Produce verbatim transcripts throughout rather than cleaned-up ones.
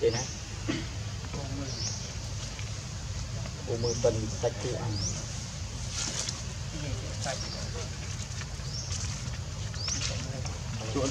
Đây nè. Ủa mười bình sạch chưa ăn. Chuột.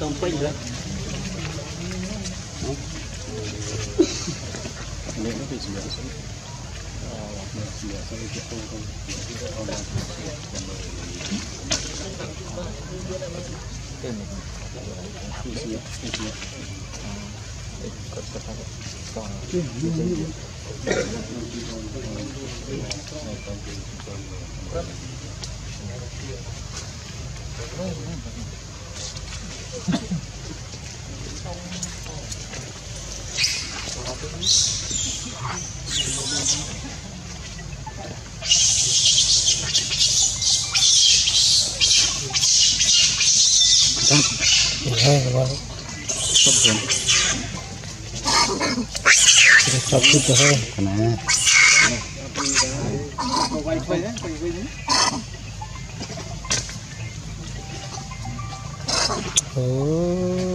Tông pin đấy. Nếu nó bị gì đó xuống. Hãy subscribe cho kênh Ghiền Mì Gõ để không bỏ lỡ những video hấp dẫn.